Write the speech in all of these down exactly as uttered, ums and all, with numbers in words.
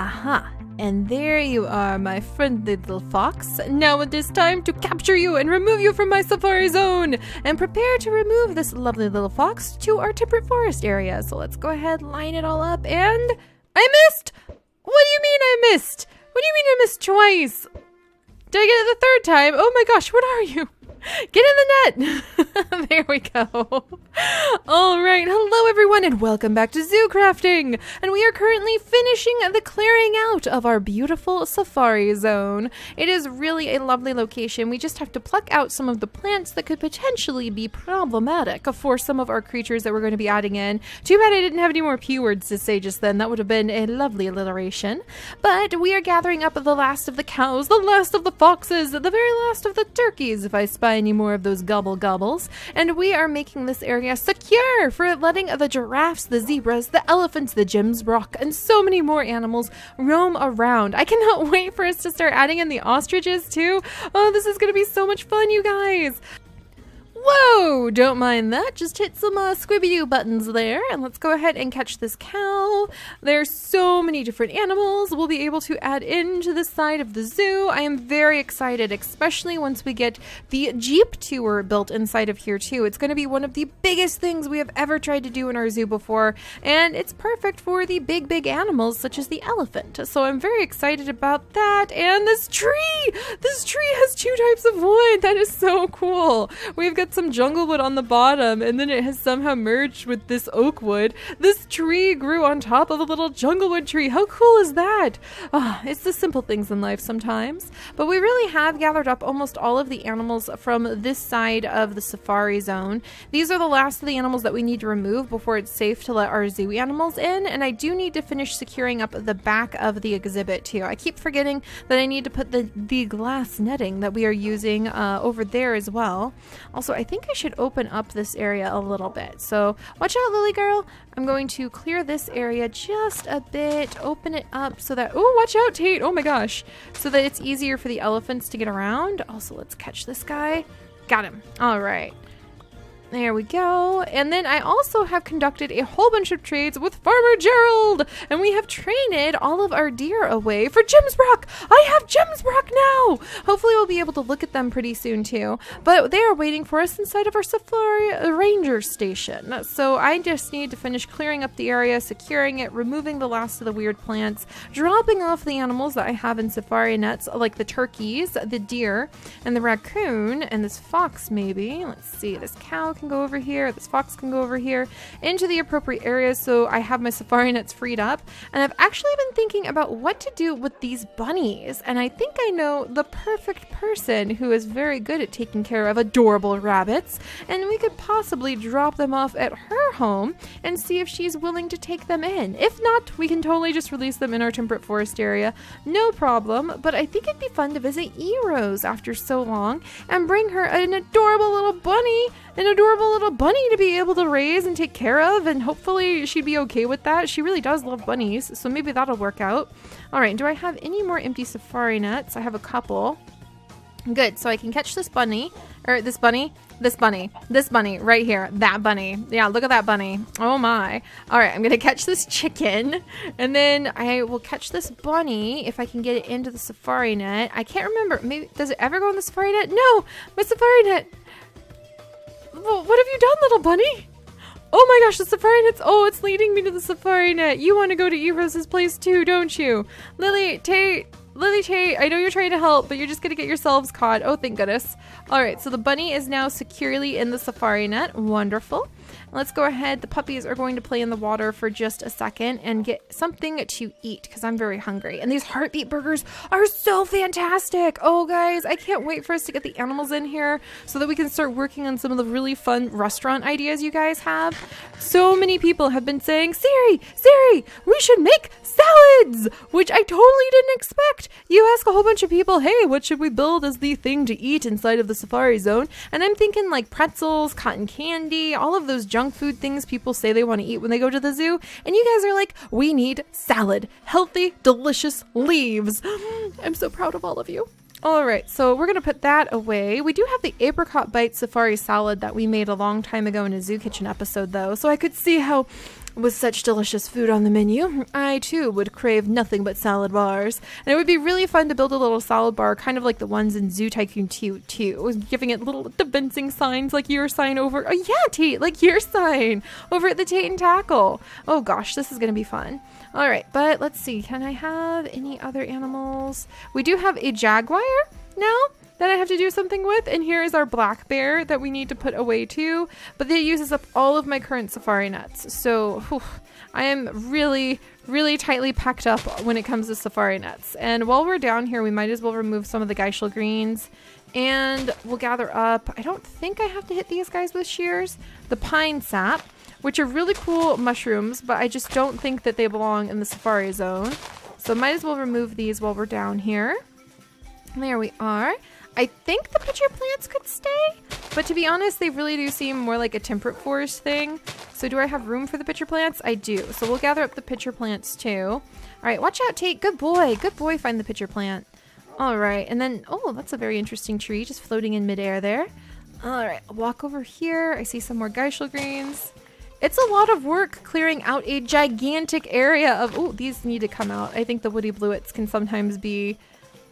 Aha, and there you are, my friendly little fox. Now it is time to capture you and remove you from my Safari Zone. And prepare to remove this lovely little fox to our temperate forest area. So let's go ahead, line it all up, and... I missed! What do you mean I missed? What do you mean I missed twice? Did I get it the third time? Oh my gosh, what are you? Get in the net! There we go. Alright, hello everyone and welcome back to ZooCrafting! And we are currently finishing the clearing out of our beautiful Safari Zone. It is really a lovely location. We just have to pluck out some of the plants that could potentially be problematic for some of our creatures that we're going to be adding in. Too bad I didn't have any more P words to say just then. That would have been a lovely alliteration. But we are gathering up the last of the cows, the last of the foxes, the very last of the turkeys, if I spell any more of those gobble gobbles, and we are making this area secure for letting the giraffes, the zebras, the elephants, the Gemsbok, and so many more animals roam around. I cannot wait for us to start adding in the ostriches too. Oh, this is gonna be so much fun, you guys. Whoa, don't mind that. Just hit some uh, squibby-doo buttons there, and let's go ahead and catch this cow. There's so many different animals we'll be able to add into this side of the zoo. I am very excited, especially once we get the Jeep tour built inside of here too. It's going to be one of the biggest things we have ever tried to do in our zoo before, and it's perfect for the big, big animals such as the elephant. So I'm very excited about that. And this tree! This tree has two types of wood! That is so cool! We've got some jungle wood on the bottom, and then it has somehow merged with this oak wood. This tree grew on top of a little jungle wood tree. How cool is that? Oh, it's the simple things in life sometimes. But we really have gathered up almost all of the animals from this side of the Safari Zone. These are the last of the animals that we need to remove before it's safe to let our zoo animals in, and I do need to finish securing up the back of the exhibit too. I keep forgetting that I need to put the, the glass netting that we are using uh, over there as well. Also, I think I should open up this area a little bit. So watch out, Lily girl. I'm going to clear this area just a bit, open it up so that, oh, watch out, Tate. Oh my gosh. So that it's easier for the elephants to get around. Also, let's catch this guy. Got him. All right. There we go. And then I also have conducted a whole bunch of trades with Farmer Gerald, and we have traded all of our deer away for Gemsbok. I have Gemsbok now. Hopefully we'll be able to look at them pretty soon too, but they are waiting for us inside of our Safari Ranger Station. So I just need to finish clearing up the area, securing it, removing the last of the weird plants, dropping off the animals that I have in Safari nets, like the turkeys, the deer, and the raccoon, and this fox maybe. Let's see, this cow can go over here, this fox can go over here, into the appropriate areas so I have my Safari nets freed up. And I've actually been thinking about what to do with these bunnies, and I think I know the perfect person who is very good at taking care of adorable rabbits, and we could possibly drop them off at her home and see if she's willing to take them in. If not, we can totally just release them in our temperate forest area, no problem. But I think it'd be fun to visit E-Rose after so long and bring her an adorable little bunny, an adorable little bunny to be able to raise and take care of, and hopefully she'd be okay with that. She really does love bunnies, so maybe that'll work out. All right, do I have any more empty Safari nets? I have a couple. Good, so I can catch this bunny, or this bunny, this bunny, this bunny right here, that bunny. Yeah, look at that bunny. Oh my. All right, I'm gonna catch this chicken, and then I will catch this bunny if I can get it into the Safari net. I can't remember, maybe, does it ever go in the Safari net? No, my Safari net. What have you done, little bunny? Oh my gosh, the Safari net's... Oh, it's leading me to the Safari net. You want to go to E-Rose's place too, don't you? Lily, Tate, Lily, Tate, I know you're trying to help, but you're just going to get yourselves caught. Oh, thank goodness. All right, so the bunny is now securely in the Safari net. Wonderful. Let's go ahead. The puppies are going to play in the water for just a second and get something to eat because I'm very hungry. And these heartbeat burgers are so fantastic. Oh, guys, I can't wait for us to get the animals in here so that we can start working on some of the really fun restaurant ideas you guys have. So many people have been saying, Siri, Siri, we should make salads, which I totally didn't expect. You ask a whole bunch of people, hey, what should we build as the thing to eat inside of the Safari Zone? And I'm thinking like pretzels, cotton candy, all of those junk food things people say they want to eat when they go to the zoo, and you guys are like, we need salad, healthy, delicious leaves. I'm so proud of all of you. All right, so we're gonna put that away. We do have the apricot bite Safari salad that we made a long time ago in a zoo kitchen episode though, so I could see how With such delicious food on the menu, I too would crave nothing but salad bars. And it would be really fun to build a little salad bar, kind of like the ones in Zoo Tycoon two, giving it little dispensing signs like your sign over, oh yeah, Tate, like your sign over at the Tate and Tackle. Oh gosh, this is gonna be fun. All right, but let's see, can I have any other animals? We do have a jaguar now that I have to do something with, and here is our black bear that we need to put away too, but it uses up all of my current safari nuts, so whew, I am really, really tightly packed up when it comes to safari nuts. And while we're down here, we might as well remove some of the geishal greens, and we'll gather up, I don't think I have to hit these guys with shears, the pine sap, which are really cool mushrooms, but I just don't think that they belong in the safari zone, so might as well remove these while we're down here. There we are. I think the pitcher plants could stay, but to be honest, they really do seem more like a temperate forest thing. So do I have room for the pitcher plants? I do. So we'll gather up the pitcher plants too. All right, watch out, Tate. Good boy. Good boy, find the pitcher plant. All right, and then, oh, that's a very interesting tree just floating in midair there. All right, I'll walk over here. I see some more geishal greens. It's a lot of work clearing out a gigantic area of, oh, these need to come out. I think the woody bluets can sometimes be...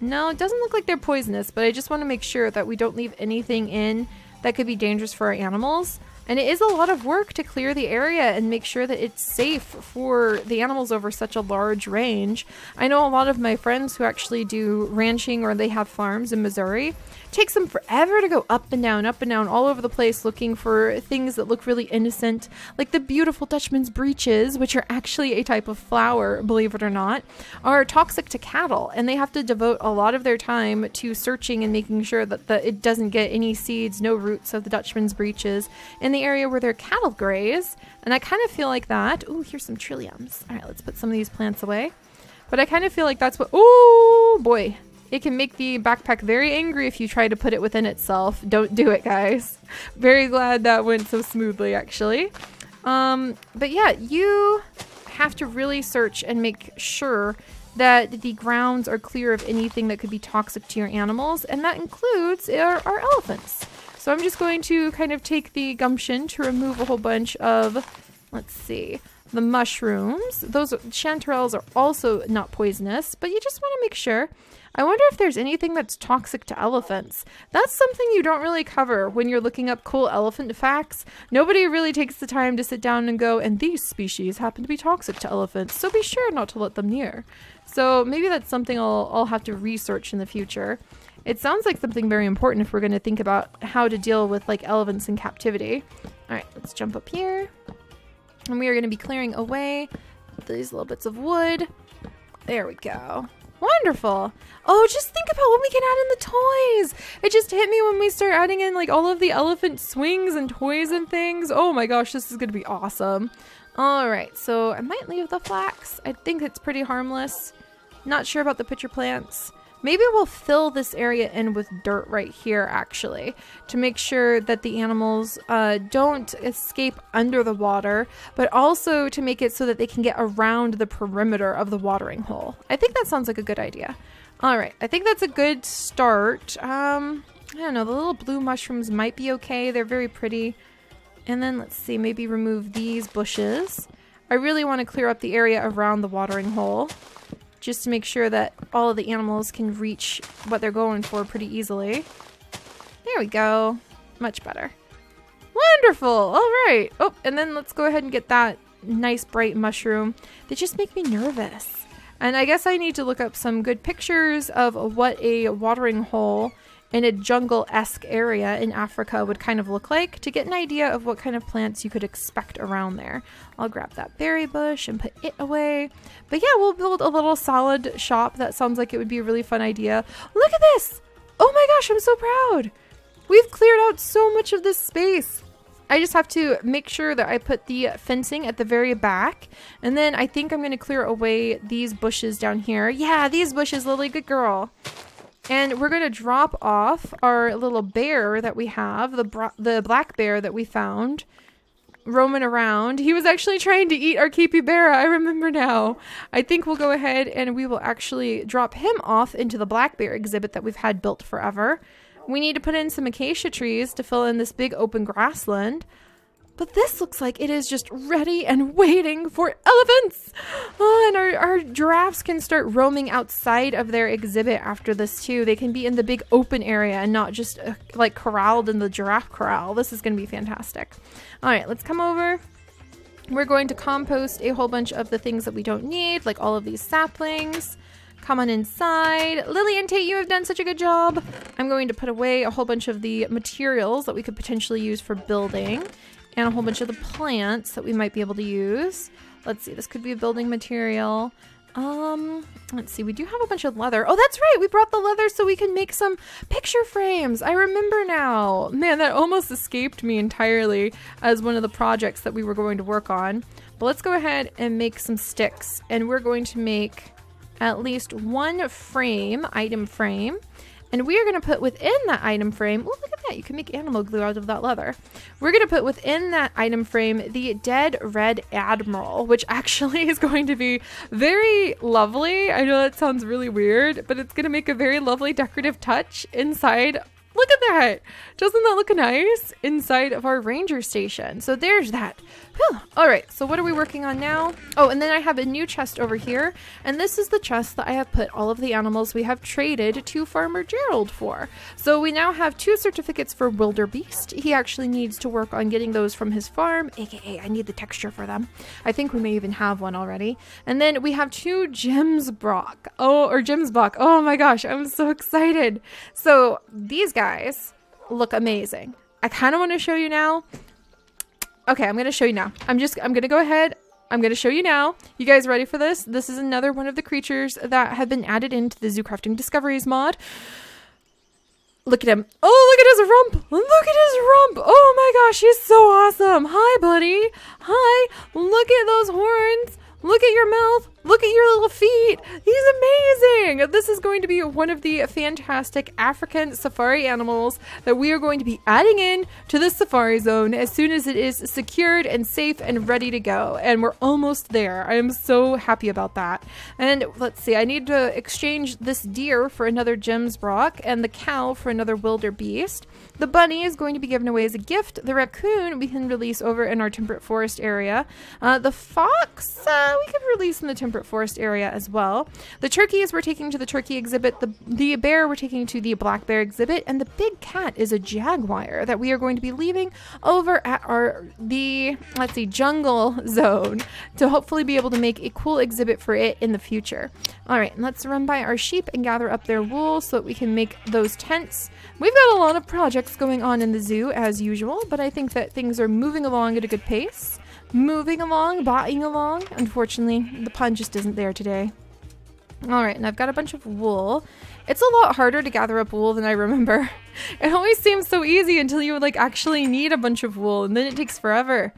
No, it doesn't look like they're poisonous, but I just want to make sure that we don't leave anything in that could be dangerous for our animals. And it is a lot of work to clear the area and make sure that it's safe for the animals over such a large range. I know a lot of my friends who actually do ranching, or they have farms in Missouri. It takes them forever to go up and down, up and down, all over the place looking for things that look really innocent, like the beautiful Dutchman's breeches, which are actually a type of flower, believe it or not, are toxic to cattle, and they have to devote a lot of their time to searching and making sure that the, it doesn't get any seeds, no roots of the Dutchman's breeches, and they area where their cattle graze. And I kind of feel like that, oh, here's some trilliums. All right, let's put some of these plants away, but I kind of feel like that's what, oh boy, it can make the backpack very angry if you try to put it within itself. Don't do it, guys. Very glad that went so smoothly, actually. Um but yeah, you have to really search and make sure that the grounds are clear of anything that could be toxic to your animals, and that includes our, our elephants. So I'm just going to kind of take the gumption to remove a whole bunch of, let's see, the mushrooms. Those chanterelles are also not poisonous, but you just want to make sure. I wonder if there's anything that's toxic to elephants. That's something you don't really cover when you're looking up cool elephant facts. Nobody really takes the time to sit down and go, and these species happen to be toxic to elephants, so be sure not to let them near. So maybe that's something I'll, I'll have to research in the future. It sounds like something very important if we're going to think about how to deal with like elephants in captivity. All right, let's jump up here. And we are going to be clearing away these little bits of wood. There we go. Wonderful. Oh, just think about what we can add in the toys. It just hit me when we start adding in like all of the elephant swings and toys and things. Oh my gosh, this is going to be awesome. All right, so I might leave the flax. I think it's pretty harmless. Not sure about the pitcher plants. Maybe we'll fill this area in with dirt right here, actually, to make sure that the animals uh, don't escape under the water, but also to make it so that they can get around the perimeter of the watering hole. I think that sounds like a good idea. All right, I think that's a good start. Um, I don't know, the little blue mushrooms might be okay. They're very pretty. And then let's see, maybe remove these bushes. I really want to clear up the area around the watering hole, just to make sure that all of the animals can reach what they're going for pretty easily. There we go. Much better. Wonderful. All right. Oh, and then let's go ahead and get that nice bright mushroom. They just make me nervous. And I guess I need to look up some good pictures of what a watering hole in a jungle-esque area in Africa would kind of look like to get an idea of what kind of plants you could expect around there. I'll grab that berry bush and put it away. But yeah, we'll build a little salad shop. That sounds like it would be a really fun idea. Look at this! Oh my gosh, I'm so proud! We've cleared out so much of this space. I just have to make sure that I put the fencing at the very back, and then I think I'm going to clear away these bushes down here. Yeah, these bushes, Lily, good girl. And we're going to drop off our little bear that we have, the bro the black bear that we found roaming around. He was actually trying to eat our capybara, I remember now. I think we'll go ahead and we will actually drop him off into the black bear exhibit that we've had built forever. We need to put in some acacia trees to fill in this big open grassland. But this looks like it is just ready and waiting for elephants. Oh, and our, our giraffes can start roaming outside of their exhibit after this too. They can be in the big open area and not just uh, like corralled in the giraffe corral. This is gonna be fantastic. All right, let's come over. We're going to compost a whole bunch of the things that we don't need, like all of these saplings. Come on inside. Lily and Tate, you have done such a good job. I'm going to put away a whole bunch of the materials that we could potentially use for building and a whole bunch of the plants that we might be able to use. Let's see, this could be a building material. Um, let's see, we do have a bunch of leather. Oh, that's right, we brought the leather so we can make some picture frames. I remember now. Man, that almost escaped me entirely as one of the projects that we were going to work on. But let's go ahead and make some sticks, and we're going to make at least one frame, item frame, and we are gonna put within that item frame, oh, look at that, you can make animal glue out of that leather. We're gonna put within that item frame the dead red admiral, which actually is going to be very lovely. I know that sounds really weird, but it's gonna make a very lovely decorative touch inside. Look at that, doesn't that look nice? Inside of our ranger station. So there's that. Whew. All right, so what are we working on now? Oh, and then I have a new chest over here, and this is the chest that I have put all of the animals we have traded to Farmer Gerald for. So we now have two certificates for Wildebeest. He actually needs to work on getting those from his farm, aka I need the texture for them. I think we may even have one already. And then we have two Gemsbok. Oh, or Gemsbok. Oh my gosh, I'm so excited. So these guys Guys, look amazing. I kind of want to show you now. Okay, I'm gonna show you now. I'm just I'm gonna go ahead. I'm gonna show you now. You guys ready for this? This is another one of the creatures that have been added into the ZooCrafting Discoveries mod. Look at him. Oh, look at his rump. Look at his rump. Oh my gosh, he's so awesome. Hi, buddy. Hi. Look at those horns. Look at your mouth. Look at your little feet. He's amazing. This is going to be one of the fantastic African safari animals that we are going to be adding in to the Safari Zone as soon as it is secured and safe and ready to go. And we're almost there. I am so happy about that. And let's see, I need to exchange this deer for another Gemsbok and the cow for another Wildebeest. The bunny is going to be given away as a gift. The raccoon we can release over in our temperate forest area. Uh, the fox uh, we can release in the temperate forest area as well. The turkeys we're taking to the turkey exhibit, the, the bear we're taking to the black bear exhibit, and the big cat is a jaguar that we are going to be leaving over at our, the, let's see, jungle zone to hopefully be able to make a cool exhibit for it in the future. All right, let's run by our sheep and gather up their wool so that we can make those tents. We've got a lot of projects going on in the zoo as usual, but I think that things are moving along at a good pace. Moving along, botting along. Unfortunately, the pun just isn't there today. All right, and I've got a bunch of wool. It's a lot harder to gather up wool than I remember. It always seems so easy until you like actually need a bunch of wool, and then it takes forever.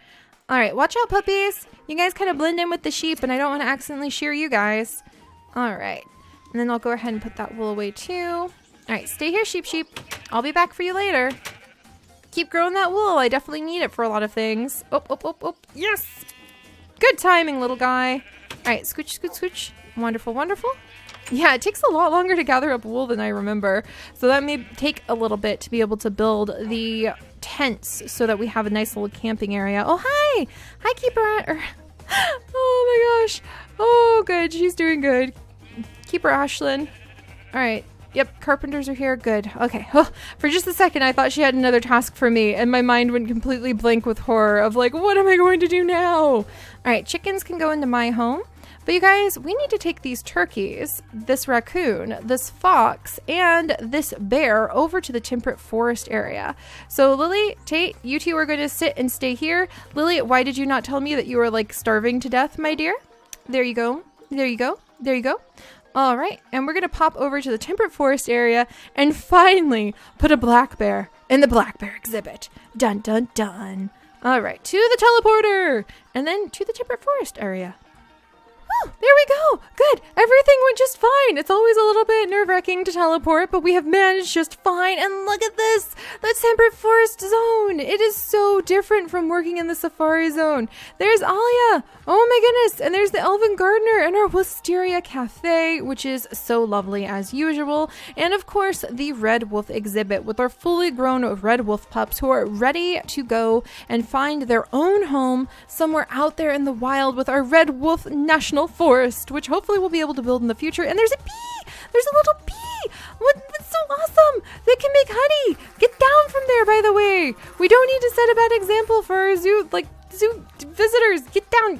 All right, watch out, puppies. You guys kind of blend in with the sheep, and I don't want to accidentally shear you guys. All right, and then I'll go ahead and put that wool away too. All right, stay here, sheep sheep. I'll be back for you later. Keep growing that wool. I definitely need it for a lot of things. Oh, oh, oh, oh. Yes! Good timing, little guy. All right, scooch, scooch, scooch. Wonderful, wonderful. Yeah, it takes a lot longer to gather up wool than I remember. So that may take a little bit to be able to build the tents so that we have a nice little camping area. Oh, hi! Hi, Keeper. Oh, my gosh. Oh, good. She's doing good. Keeper Ashlyn. All right. Yep, carpenters are here. Good. Okay. Oh, for just a second, I thought she had another task for me, and my mind went completely blank with horror of like, what am I going to do now? All right, chickens can go into my home. But you guys, we need to take these turkeys, this raccoon, this fox, and this bear over to the temperate forest area. So Lily, Tate, you two are going to sit and stay here. Lily, why did you not tell me that you were like starving to death, my dear? There you go. There you go. There you go. All right, and we're gonna pop over to the temperate forest area and finally put a black bear in the black bear exhibit. Dun, dun, dun. All right, to the teleporter and then to the temperate forest area. Oh, there we go. Good, everything went just fine. right. It's always a little bit nerve-wracking to teleport, but we have managed just fine. And look at this, the temperate forest zone. It is so different from working in the Safari Zone. There's Alia. Oh my goodness. And there's the Elven Gardener and our Wisteria Cafe, which is so lovely as usual. And of course, the Red Wolf exhibit with our fully grown Red Wolf pups who are ready to go and find their own home somewhere out there in the wild with our Red Wolf National Forest, which hopefully we'll be able to build in the future. And there's a bee! There's a little bee! What, that's so awesome! They can make honey! Get down from there, by the way! We don't need to set a bad example for our zoo, like, zoo visitors. Get down!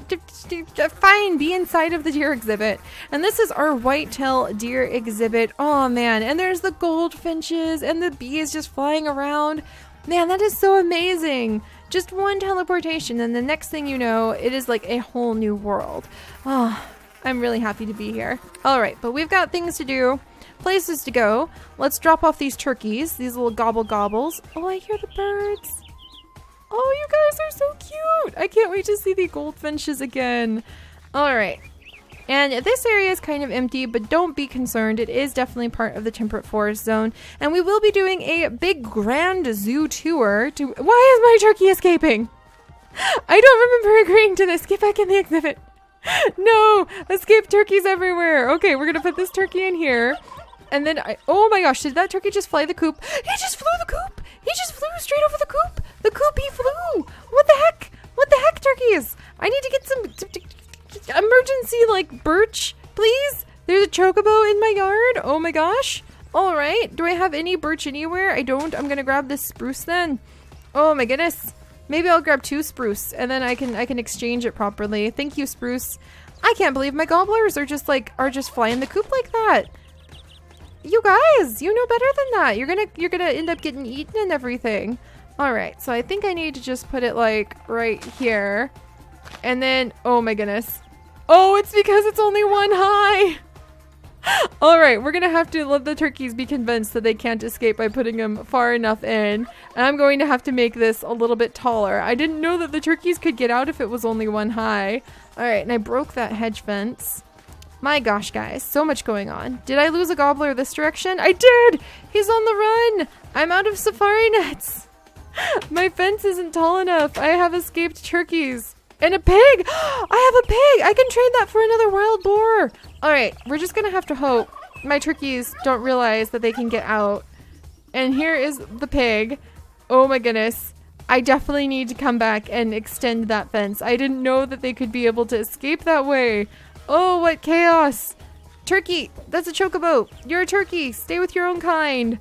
Fine, be inside of the deer exhibit. And this is our whitetail deer exhibit. Oh, man. And there's the goldfinches and the bees just flying around. Man, that is so amazing. Just one teleportation, and the next thing you know, it is like a whole new world. Oh, I'm really happy to be here. All right, but we've got things to do, places to go. Let's drop off these turkeys, these little gobble gobbles. Oh, I hear the birds. Oh, you guys are so cute. I can't wait to see the goldfinches again. All right. And this area is kind of empty, but don't be concerned. It is definitely part of the temperate forest zone. And we will be doing a big grand zoo tour to... Why is my turkey escaping? I don't remember agreeing to this. Get back in the exhibit. No, escape turkeys everywhere. Okay, we're going to put this turkey in here. And then I... Oh my gosh, did that turkey just fly the coop? He just flew the coop. He just flew straight over the coop. The coop he flew. What the heck? What the heck, turkeys? I need to get some... emergency, like, birch, please. There's a chocobo in my yard. Oh my gosh. All right. Do I have any birch anywhere? I don't. I'm gonna grab this spruce then. Oh my goodness. Maybe I'll grab two spruce and then I can I can exchange it properly. Thank you, spruce. I can't believe my gobblers are just like are just flying the coop like that. You guys, you know better than that. You're gonna you're gonna end up getting eaten and everything. All right. So I think I need to just put it like right here. And then, oh my goodness. Oh, it's because it's only one high. All right, we're gonna have to let the turkeys be convinced that they can't escape by putting them far enough in. And I'm going to have to make this a little bit taller. I didn't know that the turkeys could get out if it was only one high. All right, and I broke that hedge fence. My gosh, guys, so much going on. Did I lose a gobbler this direction? I did! He's on the run! I'm out of safari nets. My fence isn't tall enough. I have escaped turkeys. And a pig! I have a pig! I can trade that for another wild boar! Alright, we're just gonna have to hope my turkeys don't realize that they can get out. And here is the pig. Oh my goodness. I definitely need to come back and extend that fence. I didn't know that they could be able to escape that way. Oh, what chaos! Turkey! That's a chocobo! You're a turkey! Stay with your own kind!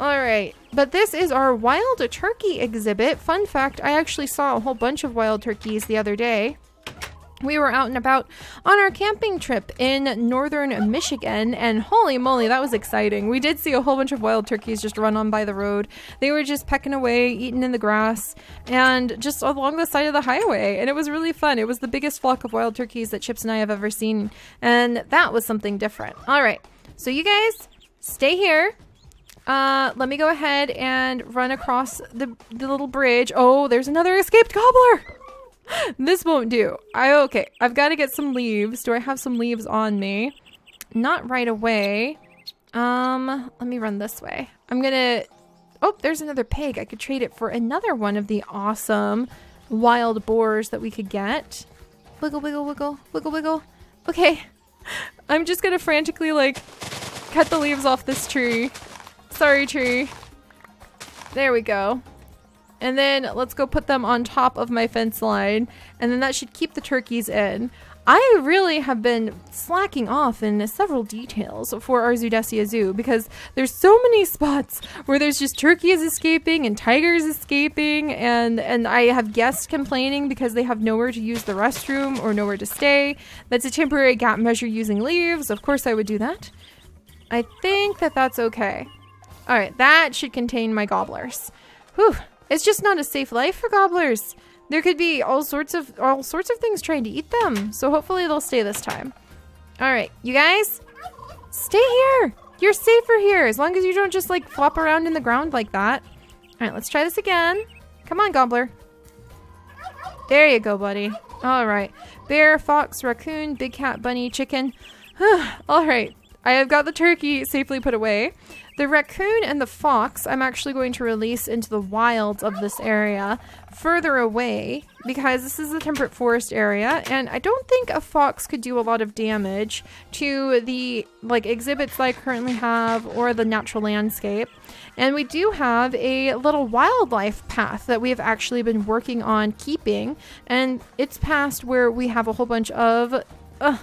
Alright, but this is our wild turkey exhibit. Fun fact, I actually saw a whole bunch of wild turkeys the other day. We were out and about on our camping trip in northern Michigan, and holy moly, that was exciting. We did see a whole bunch of wild turkeys just run on by the road. They were just pecking away, eating in the grass, and just along the side of the highway, and it was really fun. It was the biggest flock of wild turkeys that Chips and I have ever seen, and that was something different. Alright, so you guys, stay here. Uh, let me go ahead and run across the, the little bridge. Oh, there's another escaped gobbler. This won't do. I, okay, I've got to get some leaves. Do I have some leaves on me? Not right away. Um, let me run this way. I'm gonna, oh, there's another pig. I could trade it for another one of the awesome wild boars that we could get. Wiggle, wiggle, wiggle, wiggle, wiggle. Okay, I'm just gonna frantically like cut the leaves off this tree. Sorry, tree. There we go. And then let's go put them on top of my fence line. And then that should keep the turkeys in. I really have been slacking off in several details for our Zoodesia Zoo because there's so many spots where there's just turkeys escaping and tigers escaping, and, and I have guests complaining because they have nowhere to use the restroom or nowhere to stay. That's a temporary gap measure using leaves. Of course I would do that. I think that that's okay. All right, that should contain my gobblers. Whew, it's just not a safe life for gobblers. There could be all sorts of all sorts of things trying to eat them. So hopefully they'll stay this time. All right, you guys, stay here. You're safer here as long as you don't just like flop around in the ground like that. All right, let's try this again. Come on, gobbler. There you go, buddy. All right, bear, fox, raccoon, big cat, bunny, chicken. All right. I have got the turkey safely put away. The raccoon and the fox I'm actually going to release into the wilds of this area further away, because this is the temperate forest area and I don't think a fox could do a lot of damage to the like exhibits that I currently have or the natural landscape. And we do have a little wildlife path that we have actually been working on keeping, and it's past where we have a whole bunch of uh,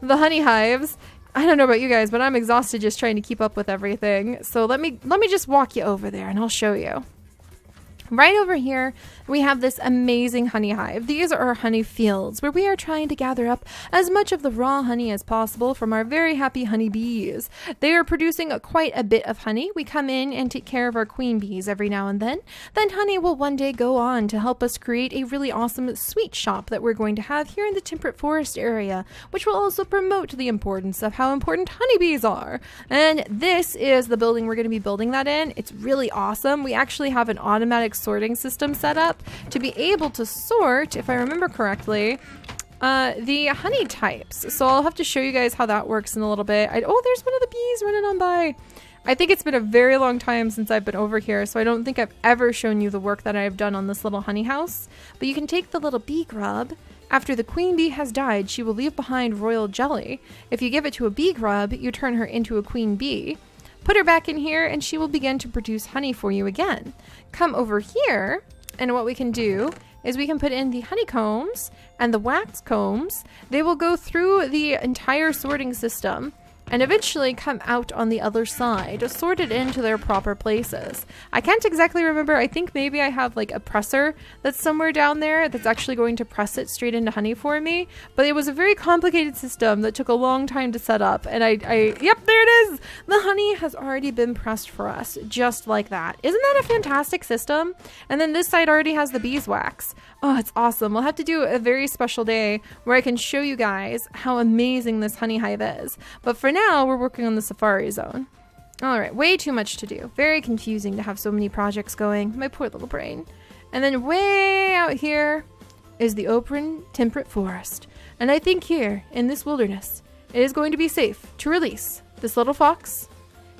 the honey hives. I don't know about you guys, but I'm exhausted just trying to keep up with everything. So let me let me just walk you over there and I'll show you. Right over here, we have this amazing honey hive. These are our honey fields where we are trying to gather up as much of the raw honey as possible from our very happy honey bees. They are producing quite a bit of honey. We come in and take care of our queen bees every now and then. Then honey will one day go on to help us create a really awesome sweet shop that we're going to have here in the temperate forest area, which will also promote the importance of how important honeybees are. And this is the building we're going to be building that in. It's really awesome. We actually have an automatic sorting system set up to be able to sort, if I remember correctly, uh, the honey types. So I'll have to show you guys how that works in a little bit. I, oh, there's one of the bees running on by. I think it's been a very long time since I've been over here, so I don't think I've ever shown you the work that I've done on this little honey house. But you can take the little bee grub. After the queen bee has died, she will leave behind royal jelly. If you give it to a bee grub, you turn her into a queen bee. Put her back in here and she will begin to produce honey for you again. Come over here and what we can do is we can put in the honeycombs and the wax combs. They will go through the entire sorting system and eventually come out on the other side, sorted into their proper places. I can't exactly remember. I think maybe I have like a presser that's somewhere down there that's actually going to press it straight into honey for me. But it was a very complicated system that took a long time to set up. And I, I yep, there it is. The honey has already been pressed for us, just like that. Isn't that a fantastic system? And then this side already has the beeswax. Oh, it's awesome. We'll have to do a very special day where I can show you guys how amazing this honey hive is. But for now, Now we're working on the Safari Zone. All right, way too much to do. Very confusing to have so many projects going. My poor little brain. And then way out here is the open temperate forest. And I think here in this wilderness, it is going to be safe to release this little fox.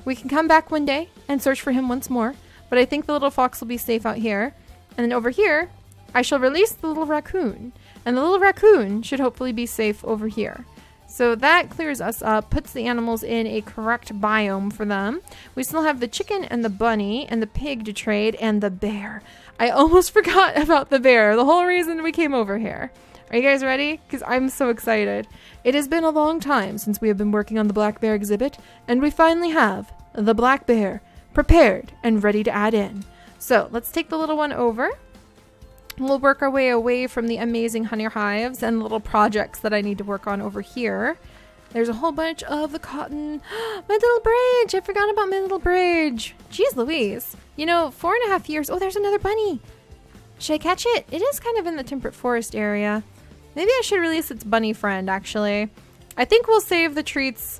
We can come back one day and search for him once more, but I think the little fox will be safe out here. And then over here, I shall release the little raccoon, and the little raccoon should hopefully be safe over here. So that clears us up, puts the animals in a correct biome for them. We still have the chicken and the bunny and the pig to trade and the bear. I almost forgot about the bear, the whole reason we came over here. Are you guys ready? Because I'm so excited. It has been a long time since we have been working on the black bear exhibit, and we finally have the black bear prepared and ready to add in. So let's take the little one over. We'll work our way away from the amazing honey hives and little projects that I need to work on over here. There's a whole bunch of the cotton. My little bridge! I forgot about my little bridge. Jeez Louise. You know, four and a half years. Oh, there's another bunny. Should I catch it? It is kind of in the temperate forest area. Maybe I should release its bunny friend, actually. I think we'll save the treats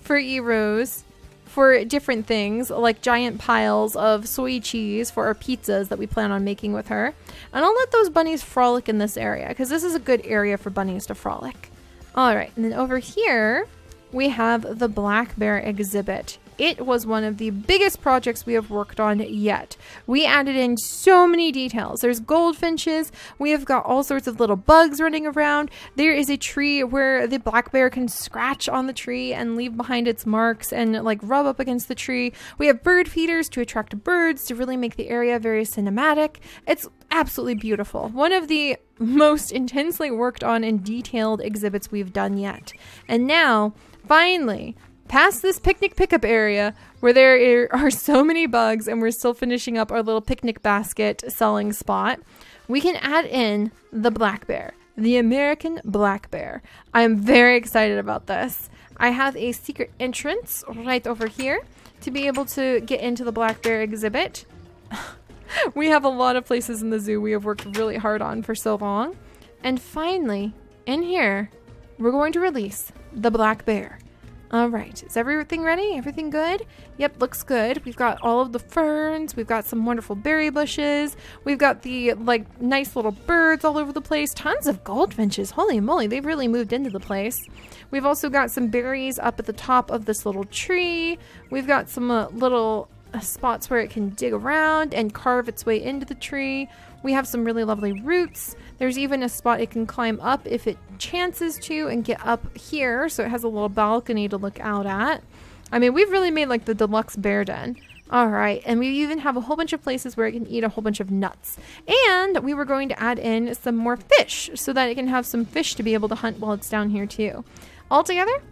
for E-Rose for different things, like giant piles of soy cheese for our pizzas that we plan on making with her. And I'll let those bunnies frolic in this area, because this is a good area for bunnies to frolic. All right, and then over here, we have the black bear exhibit. It was one of the biggest projects we have worked on yet. We added in so many details. There's goldfinches. We have got all sorts of little bugs running around. There is a tree where the black bear can scratch on the tree and leave behind its marks and like rub up against the tree. We have bird feeders to attract birds to really make the area very cinematic. It's absolutely beautiful. One of the most intensely worked on and detailed exhibits we've done yet. And now, finally, past this picnic pickup area where there are so many bugs and we're still finishing up our little picnic basket selling spot, we can add in the black bear, the American black bear. I'm very excited about this. I have a secret entrance right over here to be able to get into the black bear exhibit. We have a lot of places in the zoo we have worked really hard on for so long. And finally, in here, we're going to release the black bear. All right, is everything ready? Everything good? Yep, looks good. We've got all of the ferns. We've got some wonderful berry bushes. We've got the, like, nice little birds all over the place. Tons of goldfinches. Holy moly, they've really moved into the place. We've also got some berries up at the top of this little tree. We've got some uh, little uh, spots where it can dig around and carve its way into the tree. We have some really lovely roots. There's even a spot it can climb up if it chances to and get up here, so it has a little balcony to look out at. I mean, we've really made like the deluxe bear den. All right, and we even have a whole bunch of places where it can eat a whole bunch of nuts. And we were going to add in some more fish so that it can have some fish to be able to hunt while it's down here too. All together,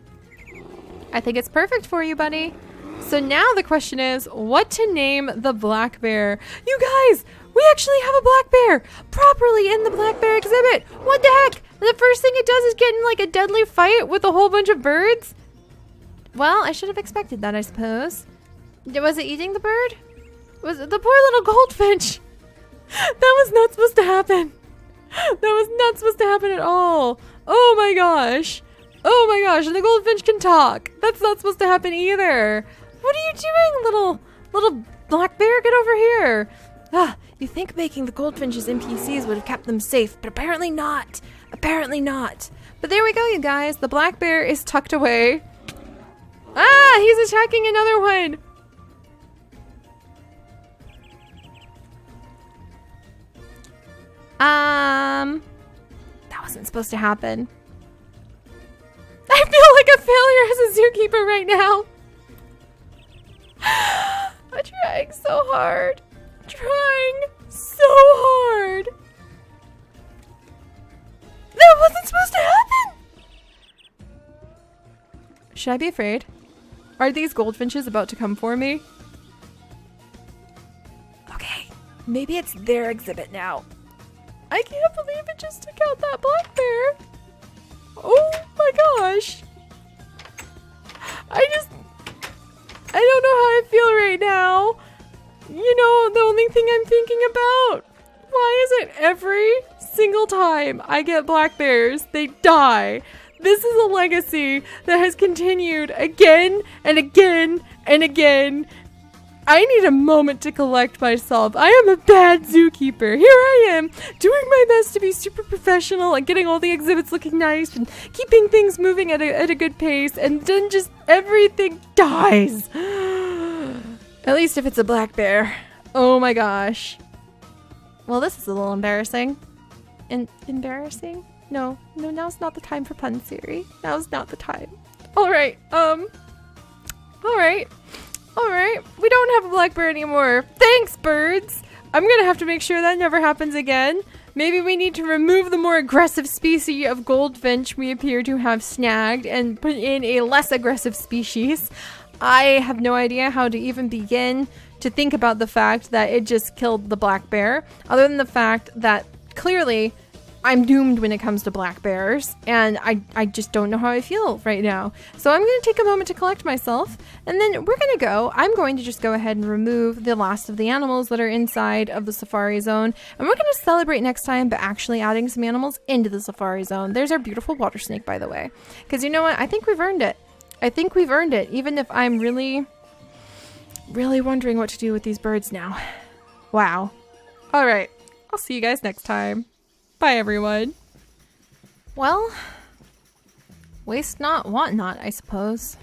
I think it's perfect for you, buddy. So now the question is, what to name the black bear? You guys, we actually have a black bear properly in the black bear exhibit. What the heck? The first thing it does is get in like a deadly fight with a whole bunch of birds. Well, I should have expected that, I suppose. Was it eating the bird? Was it the poor little goldfinch? That was not supposed to happen. That was not supposed to happen at all. Oh my gosh. Oh my gosh, and the goldfinch can talk. That's not supposed to happen either. What are you doing, little, little black bear? Get over here. Ah, you think making the goldfinches N P Cs would have kept them safe, but apparently not. Apparently not. But there we go, you guys. The black bear is tucked away. Ah, he's attacking another one. Um, that wasn't supposed to happen. I feel like a failure as a zookeeper right now. I'm trying so hard. Trying so hard. That wasn't supposed to happen. Should I be afraid? Are these goldfinches about to come for me? Okay, maybe it's their exhibit now. I can't believe it just took out that black bear. Oh my gosh. I just, I don't know how I feel right now. You know, the only thing I'm thinking about, why is it every single time I get black bears, they die? This is a legacy that has continued again and again and again. I need a moment to collect myself. I am a bad zookeeper. Here I am, doing my best to be super professional and getting all the exhibits looking nice and keeping things moving at a, at a good pace, and then just everything dies. At least if it's a black bear. Oh my gosh. Well, this is a little embarrassing. En- embarrassing? No, no, now's not the time for pun theory. Now's not the time. All right, um, all right. All right, we don't have a black bear anymore. Thanks, birds. I'm gonna have to make sure that never happens again. Maybe we need to remove the more aggressive species of goldfinch we appear to have snagged and put in a less aggressive species. I have no idea how to even begin to think about the fact that it just killed the black bear, other than the fact that clearly I'm doomed when it comes to black bears, and I, I just don't know how I feel right now. So I'm going to take a moment to collect myself, and then we're going to go. I'm going to just go ahead and remove the last of the animals that are inside of the Safari Zone, and we're going to celebrate next time by actually adding some animals into the Safari Zone. There's our beautiful water snake, by the way, because you know what? I think we've earned it. I think we've earned it, even if I'm really, really wondering what to do with these birds now. Wow. All right. I'll see you guys next time. Bye, everyone. Well, waste not, want not, I suppose.